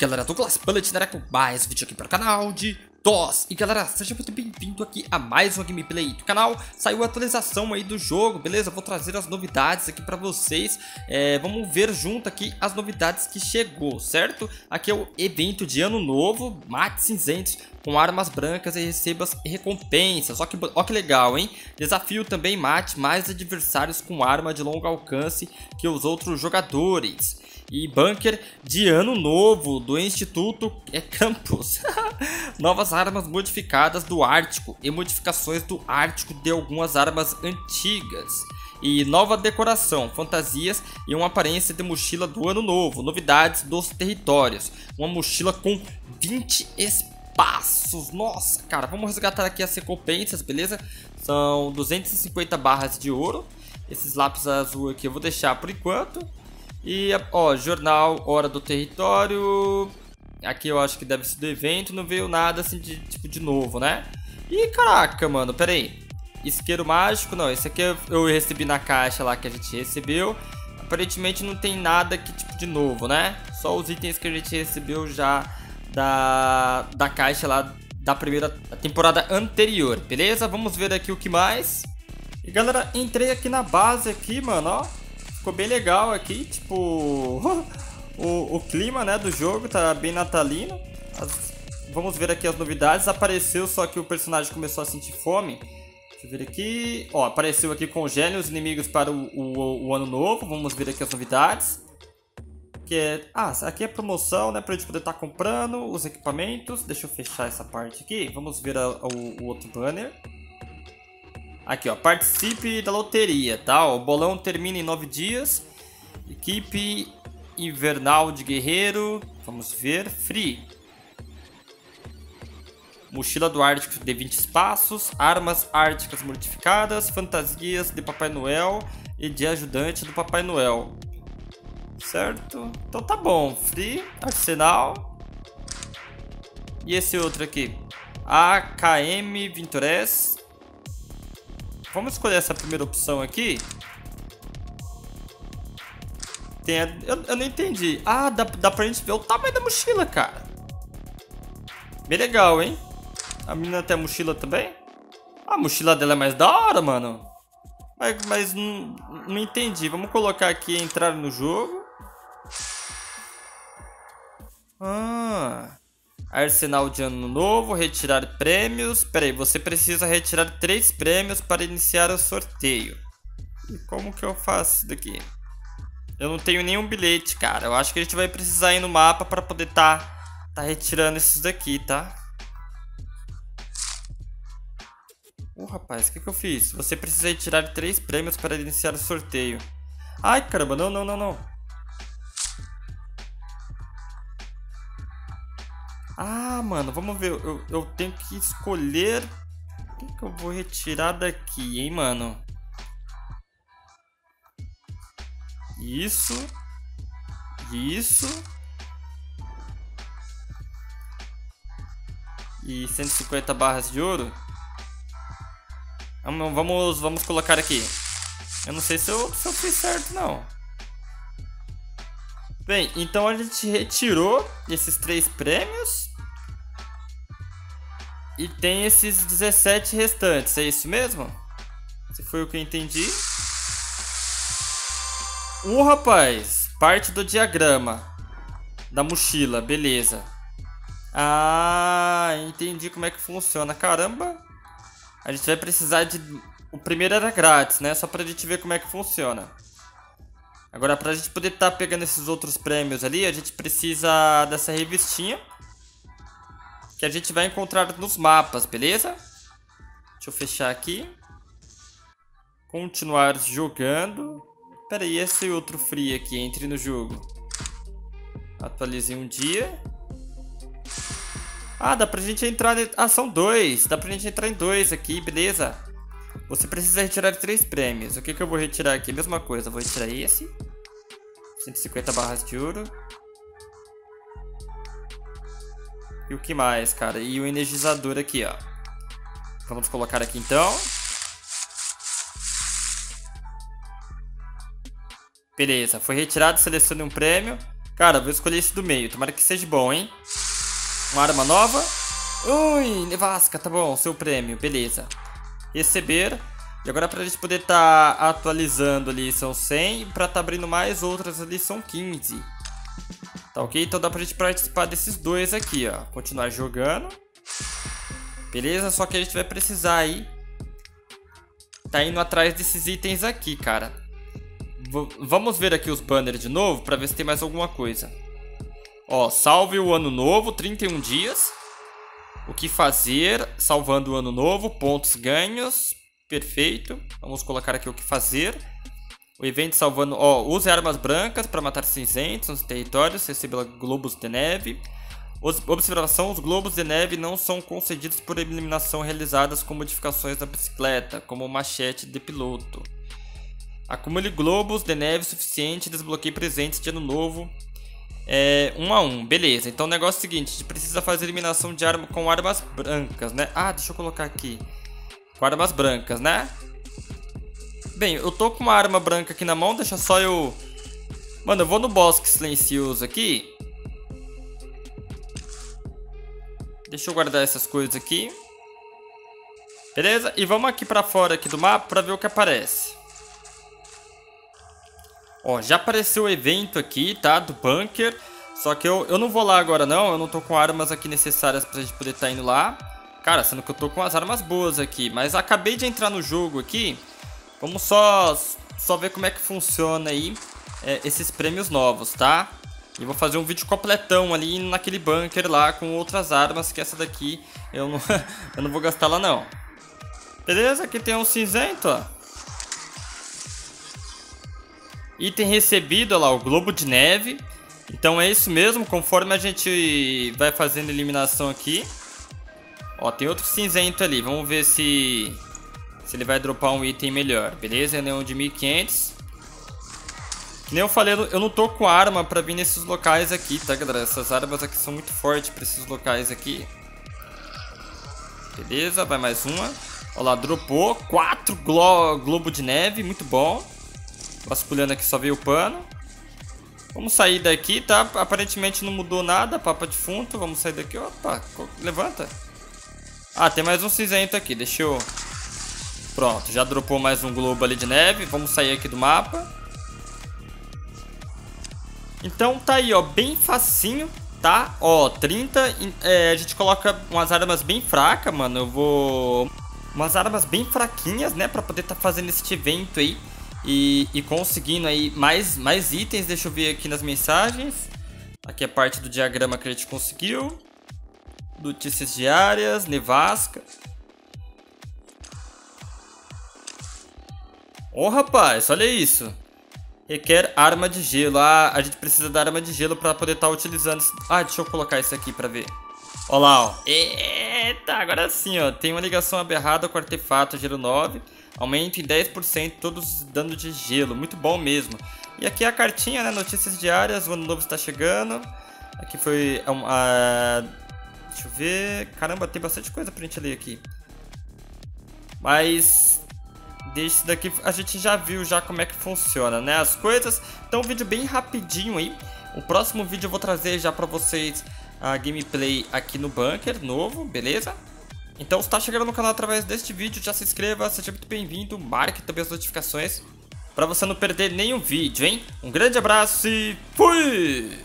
galera, Dolglas Bullet, né, com mais um vídeo aqui para o canal de DOZ. E galera, seja muito bem-vindo aqui a mais uma gameplay do canal. Saiu a atualização aí do jogo, beleza? Vou trazer as novidades aqui pra vocês. Vamos ver junto aqui as novidades que chegou, certo? Aqui é o evento de ano novo, mate cinzentos com armas brancas e receba as recompensas. Ó que legal, hein? Desafio também, mate mais adversários com arma de longo alcance que os outros jogadores. E bunker de ano novo do Instituto Campus. Novas armas modificadas do Ártico e modificações do Ártico de algumas armas antigas. E nova decoração, fantasias e uma aparência de mochila do ano novo. Novidades dos territórios. Uma mochila com 20 espaços. Nossa, cara, vamos resgatar aqui as recompensas, beleza? São 250 barras de ouro. Esses lápis azul aqui eu vou deixar por enquanto. E, ó, jornal, hora do território. Aqui eu acho que deve ser do evento. Não veio nada assim de, tipo, de novo, né? Ih, caraca, mano, pera aí. Isqueiro mágico, não, esse aqui eu recebi na caixa lá que a gente recebeu. Aparentemente não tem nada aqui, tipo, de novo, né? Só os itens que a gente recebeu já da caixa lá da primeira temporada anterior, beleza? Vamos ver aqui o que mais. E, galera, entrei aqui na base aqui, mano, ó. Ficou bem legal aqui, tipo, o clima, né, do jogo tá bem natalino. Vamos ver aqui as novidades. Apareceu, só que o personagem começou a sentir fome. Deixa eu ver aqui. Ó, apareceu aqui congele os inimigos para o ano novo. Vamos ver aqui as novidades. Que é, aqui é promoção, né, pra gente poder estar comprando os equipamentos. Deixa eu fechar essa parte aqui. Vamos ver o outro banner. Aqui, ó, participe da loteria, tá? O bolão termina em 9 dias. Equipe invernal de guerreiro. Vamos ver. Free. Mochila do Ártico de 20 espaços. Armas árticas modificadas. Fantasias de Papai Noel e de ajudante do Papai Noel. Certo? Então tá bom. Free. Arsenal. E esse outro aqui. AKM Vintores. Vamos escolher essa primeira opção aqui. Tem eu não entendi. Ah, dá pra gente ver o tamanho da mochila, cara. Bem legal, hein? A menina tem a mochila também? A mochila dela é mais da hora, mano. Mas não entendi. Vamos colocar aqui entrar no jogo. Ah... Arsenal de ano novo, retirar prêmios. Pera aí, você precisa retirar 3 prêmios para iniciar o sorteio. E como que eu faço isso daqui? Eu não tenho nenhum bilhete, cara. Eu acho que a gente vai precisar ir no mapa para poder tá retirando esses daqui, tá? Rapaz, o que eu fiz? Você precisa retirar 3 prêmios para iniciar o sorteio. Ai, caramba, não. Ah, mano, vamos ver. Eu tenho que escolher o que eu vou retirar daqui, hein, mano? Isso. Isso. E 150 barras de ouro. Vamos colocar aqui. Eu não sei se eu fiz certo, não. Bem, então a gente retirou esses 3 prêmios. E tem esses 17 restantes, é isso mesmo? Se foi o que eu entendi. Rapaz, parte do diagrama da mochila, beleza. Ah, entendi como é que funciona, caramba. A gente vai precisar de... O primeiro era grátis, né? Só pra gente ver como é que funciona. Agora, pra gente poder estar pegando esses outros prêmios ali, a gente precisa dessa revistinha. Que a gente vai encontrar nos mapas, beleza? Deixa eu fechar aqui. Continuar jogando. Pera aí, esse outro free aqui, entre no jogo. Atualizei um dia. Ah, dá pra gente entrar... Ah, são 2. Dá pra gente entrar em 2 aqui, beleza? Você precisa retirar 3 prêmios. O que que eu vou retirar aqui? Mesma coisa, vou retirar esse. 150 barras de ouro. E o que mais, cara? E o energizador aqui, ó. Vamos colocar aqui, então. Beleza, foi retirado, selecione um prêmio. Cara, vou escolher esse do meio. Tomara que seja bom, hein? Uma arma nova. Ui, nevasca, tá bom. Seu prêmio, beleza. Receber. E agora pra gente poder tá atualizando ali são 100. E pra tá abrindo mais outras ali são 15. Tá ok? Então dá pra gente participar desses dois aqui, ó. Continuar jogando. Beleza? Só que a gente vai precisar aí tá indo atrás desses itens aqui, cara. Vamos ver aqui os banners de novo pra ver se tem mais alguma coisa. Ó, salve o ano novo, 31 dias. O que fazer, salvando o ano novo, pontos ganhos. Perfeito. Vamos colocar aqui o que fazer. O evento salvando, ó, use armas brancas para matar cinzentos nos territórios, receba globos de neve. Observação, os globos de neve não são concedidos por eliminação realizadas com modificações da bicicleta, como machete de piloto. Acumule globos de neve suficiente e desbloqueie presentes de ano novo, 1 a 1. Beleza, então o negócio é o seguinte, a gente precisa fazer eliminação de arma com armas brancas, né? Ah, deixa eu colocar aqui, com armas brancas, né? Bem, eu tô com uma arma branca aqui na mão, deixa só eu... Mano, eu vou no bosque silencioso aqui. Deixa eu guardar essas coisas aqui. Beleza? E vamos aqui pra fora aqui do mapa pra ver o que aparece. Ó, já apareceu o evento aqui, tá? Do bunker. Só que eu não vou lá agora não. Eu não tô com armas aqui necessárias pra gente poder tá indo lá. Cara, sendo que eu tô com as armas boas aqui. Mas acabei de entrar no jogo aqui. Vamos só ver como é que funciona aí esses prêmios novos, tá? E vou fazer um vídeo completão ali naquele bunker lá com outras armas, que essa daqui eu não, eu não vou gastar lá não. Beleza? Aqui tem um cinzento, ó. Item recebido, olha lá, o globo de neve. Então é isso mesmo, conforme a gente vai fazendo eliminação aqui. Ó, tem outro cinzento ali, vamos ver se ele vai dropar um item melhor. Beleza? É um de 1500. Que nem eu falei, eu não tô com arma pra vir nesses locais aqui, tá, galera? Essas armas aqui são muito fortes pra esses locais aqui. Beleza, vai mais uma. Olha lá, dropou 4 globo de neve, muito bom. Vasculhando aqui, só veio o pano. Vamos sair daqui, tá? Aparentemente não mudou nada, papa defunto. Vamos sair daqui, opa, levanta. Ah, tem mais um cinzento aqui, deixa eu... Pronto, já dropou mais um globo ali de neve. Vamos sair aqui do mapa. Então tá aí, ó, bem facinho, tá? Ó, 30, a gente coloca umas armas bem fracas, mano. Eu vou... Umas armas bem fraquinhas, né? Pra poder tá fazendo esse evento aí e conseguindo aí mais itens. Deixa eu ver aqui nas mensagens. Aqui é parte do diagrama que a gente conseguiu. Notícias diárias, nevasca. Ô, rapaz, olha isso. Requer arma de gelo. Ah, a gente precisa da arma de gelo pra poder estar utilizando. Ah, deixa eu colocar isso aqui pra ver. Ó lá, ó. Eita, agora sim, ó. Tem uma ligação aberrada com o artefato gelo 9. Aumenta em 10% todos os danos de gelo. Muito bom mesmo. E aqui é a cartinha, né? Notícias diárias. O ano novo está chegando. Aqui foi... Deixa eu ver... Caramba, tem bastante coisa pra gente ler aqui. Mas... Desse daqui a gente já viu já como é que funciona, né, as coisas. Então um vídeo bem rapidinho aí. O próximo vídeo eu vou trazer já pra vocês a gameplay aqui no bunker novo, beleza? Então se tá chegando no canal através deste vídeo, já se inscreva, seja muito bem-vindo. Marque também as notificações pra você não perder nenhum vídeo, hein? Um grande abraço e fui!